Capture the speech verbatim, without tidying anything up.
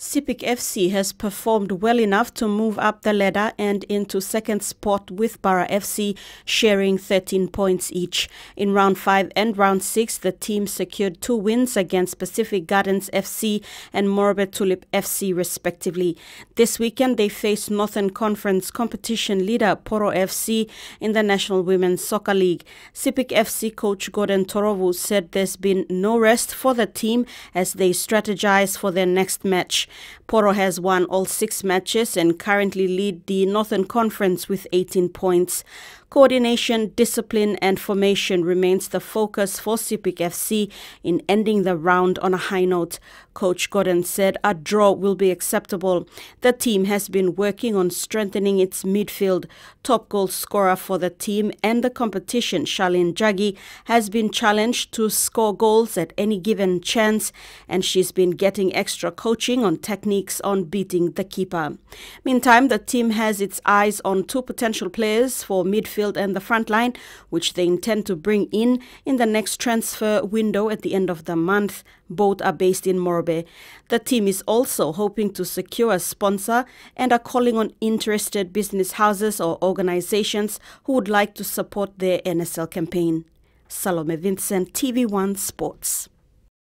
Sepik F C has performed well enough to move up the ladder and into second spot with Barra F C, sharing thirteen points each. In round five and round six, the team secured two wins against Pacific Gardens F C and Morobe Tulip F C respectively. This weekend they face Northern Conference competition leader Poro F C in the National Women's Soccer League. Sepik F C coach Gordon Torovu said there's been no rest for the team as they strategize for their next match. Poro has won all six matches and currently lead the Northern Conference with eighteen points. Coordination, discipline and formation remains the focus for Sepik F C in ending the round on a high note. Coach Gordon said a draw will be acceptable. The team has been working on strengthening its midfield. Top goal scorer for the team and the competition, Shalyn Jaggi, has been challenged to score goals at any given chance, and she's been getting extra coaching on techniques on beating the keeper. Meantime, the team has its eyes on two potential players for midfield and the front line, which they intend to bring in in the next transfer window at the end of the month. Both are based in Morobe. The team is also hoping to secure a sponsor and are calling on interested business houses or organizations who would like to support their N S L campaign. Salome Vincent, T V One Sports.